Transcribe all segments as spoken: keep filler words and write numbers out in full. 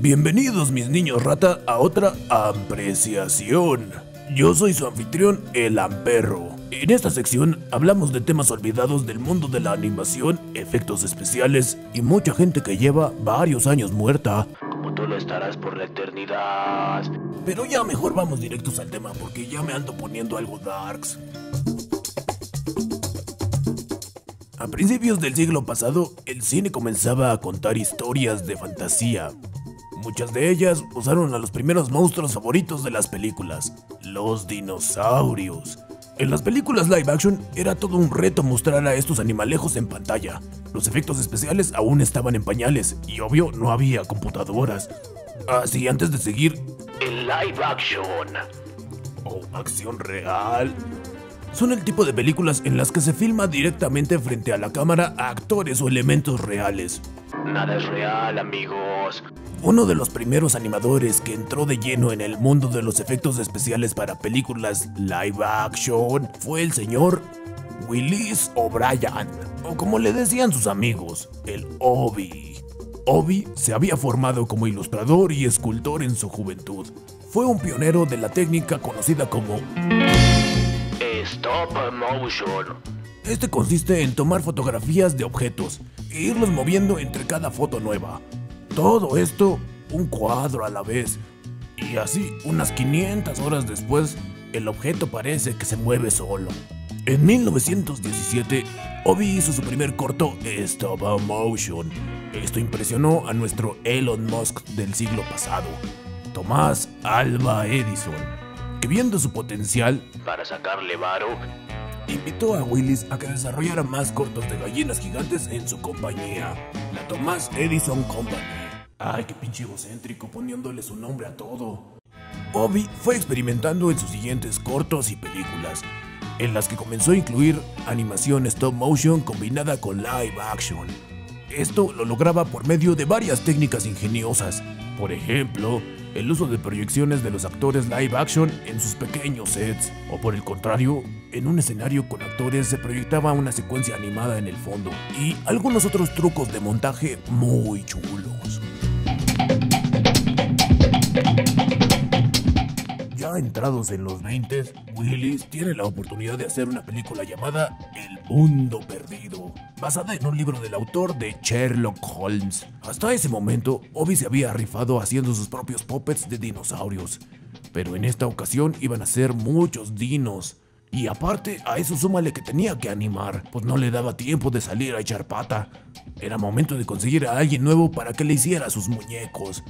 Bienvenidos mis niños rata a otra apreciación. Yo soy su anfitrión, el Amperro. En esta sección hablamos de temas olvidados del mundo de la animación, efectos especiales y mucha gente que lleva varios años muerta. Como tú lo estarás por la eternidad. Pero ya mejor vamos directos al tema porque ya me ando poniendo algo darks. A principios del siglo pasado, el cine comenzaba a contar historias de fantasía. Muchas de ellas usaron a los primeros monstruos favoritos de las películas, los dinosaurios. En las películas live action era todo un reto mostrar a estos animalejos en pantalla. Los efectos especiales aún estaban en pañales y obvio no había computadoras. Así antes de seguir, el live action o acción real son el tipo de películas en las que se filma directamente frente a la cámara a actores o elementos reales. Nada es real, amigos. Uno de los primeros animadores que entró de lleno en el mundo de los efectos especiales para películas live action fue el señor Willis O'Brien, o como le decían sus amigos, el Obi. Obi se había formado como ilustrador y escultor en su juventud. Fue un pionero de la técnica conocida como Stop Motion. Este consiste en tomar fotografías de objetos e irlos moviendo entre cada foto nueva. Todo esto, un cuadro a la vez. Y así, unas quinientas horas después, el objeto parece que se mueve solo. En mil novecientos diecisiete, Obi hizo su primer corto Stop Motion. Esto impresionó a nuestro Elon Musk del siglo pasado, Thomas Alva Edison, que viendo su potencial para sacarle varo, invitó a Willis a que desarrollara más cortos de gallinas gigantes en su compañía, la Thomas Edison Company. Ay, qué pinche egocéntrico poniéndole su nombre a todo. Obi fue experimentando en sus siguientes cortos y películas, en las que comenzó a incluir animación stop motion combinada con live action. Esto lo lograba por medio de varias técnicas ingeniosas, por ejemplo, el uso de proyecciones de los actores live action en sus pequeños sets, o por el contrario, en un escenario con actores se proyectaba una secuencia animada en el fondo, y algunos otros trucos de montaje muy chulos. Ya entrados en los veintes, Willis tiene la oportunidad de hacer una película llamada El mundo perdido, basada en un libro del autor de Sherlock Holmes. Hasta ese momento, Obi se había rifado haciendo sus propios puppets de dinosaurios, pero en esta ocasión iban a ser muchos dinos. Y aparte, a eso súmale que tenía que animar, pues no le daba tiempo de salir a echar pata. Era momento de conseguir a alguien nuevo para que le hiciera sus muñecos.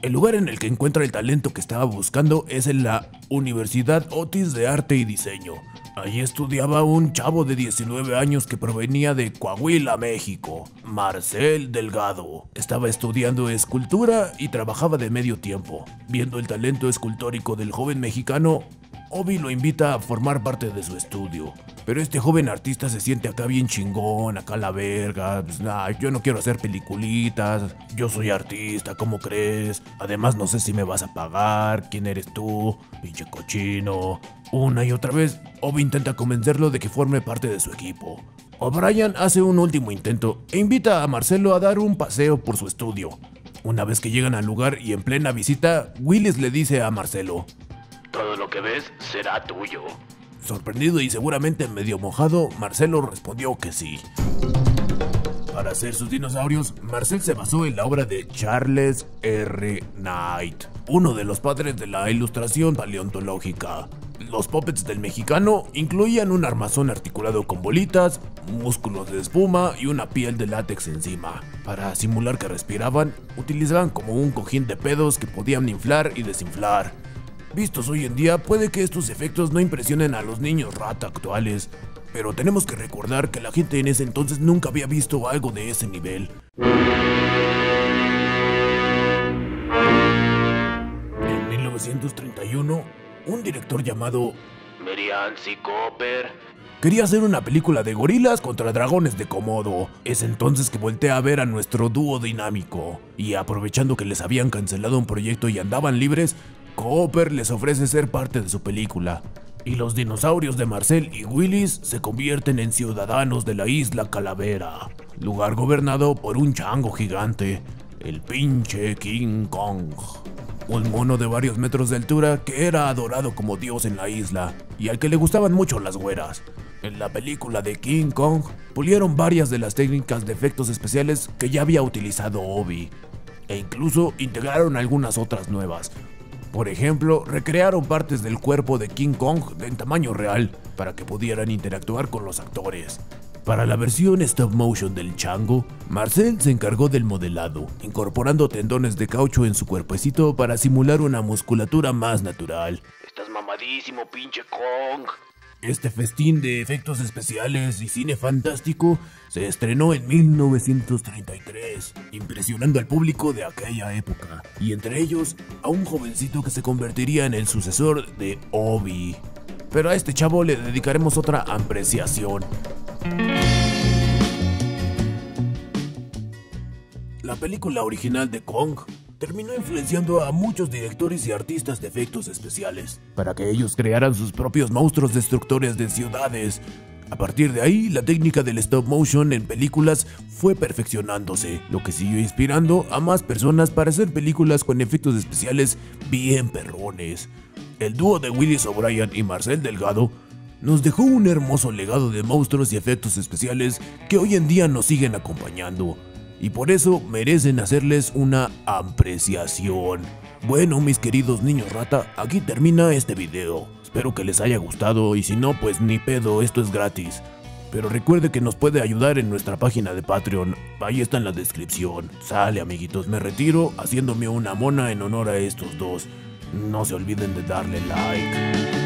El lugar en el que encuentra el talento que estaba buscando es en la Universidad Otis de Arte y Diseño. Allí estudiaba un chavo de diecinueve años que provenía de Coahuila, México, Marcel Delgado. Estaba estudiando escultura y trabajaba de medio tiempo. Viendo el talento escultórico del joven mexicano, Obi lo invita a formar parte de su estudio. Pero este joven artista se siente acá bien chingón, acá la verga, pues nah, yo no quiero hacer peliculitas, yo soy artista, ¿cómo crees? Además no sé si me vas a pagar, ¿quién eres tú? Pinche cochino. Una y otra vez, Obi intenta convencerlo de que forme parte de su equipo. O'Brien hace un último intento e invita a Marcelo a dar un paseo por su estudio. Una vez que llegan al lugar y en plena visita, Willis le dice a Marcelo: todo lo que ves será tuyo. Sorprendido y seguramente medio mojado, Marcelo respondió que sí. Para hacer sus dinosaurios, Marcel se basó en la obra de Charles erre Knight, uno de los padres de la ilustración paleontológica. Los puppets del mexicano incluían un armazón articulado con bolitas, músculos de espuma y una piel de látex encima. Para simular que respiraban, utilizaban como un cojín de pedos que podían inflar y desinflar. Vistos hoy en día, puede que estos efectos no impresionen a los niños rata actuales, pero tenemos que recordar que la gente en ese entonces nunca había visto algo de ese nivel. En mil novecientos treinta y uno, un director llamado Merian C. Cooper quería hacer una película de gorilas contra dragones de Komodo. Es entonces que voltea a ver a nuestro dúo dinámico, y aprovechando que les habían cancelado un proyecto y andaban libres, Cooper les ofrece ser parte de su película, y los dinosaurios de Marcel y Willis se convierten en ciudadanos de la isla Calavera, lugar gobernado por un chango gigante. el pinche King Kong, un mono de varios metros de altura que era adorado como dios en la isla y al que le gustaban mucho las güeras. En la película de King Kong, pulieron varias de las técnicas de efectos especiales que ya había utilizado Obi, e incluso integraron algunas otras nuevas. Por ejemplo, recrearon partes del cuerpo de King Kong en tamaño real para que pudieran interactuar con los actores. Para la versión stop motion del chango, Marcel se encargó del modelado, incorporando tendones de caucho en su cuerpecito para simular una musculatura más natural. ¡Estás mamadísimo, pinche Kong! Este festín de efectos especiales y cine fantástico se estrenó en mil novecientos treinta y tres, impresionando al público de aquella época, y entre ellos a un jovencito que se convertiría en el sucesor de Obi. Pero a este chavo le dedicaremos otra apreciación. La película original de Kong terminó influenciando a muchos directores y artistas de efectos especiales para que ellos crearan sus propios monstruos destructores de ciudades. A partir de ahí, la técnica del stop motion en películas fue perfeccionándose, lo que siguió inspirando a más personas para hacer películas con efectos especiales bien perrones. El dúo de Willis O'Brien y Marcel Delgado nos dejó un hermoso legado de monstruos y efectos especiales que hoy en día nos siguen acompañando, y por eso merecen hacerles una apreciación. Bueno, mis queridos niños rata, aquí termina este video. Espero que les haya gustado y si no, pues ni pedo, esto es gratis. Pero recuerde que nos puede ayudar en nuestra página de Patreon, ahí está en la descripción. Sale amiguitos, me retiro haciéndome una mona en honor a estos dos. No se olviden de darle like.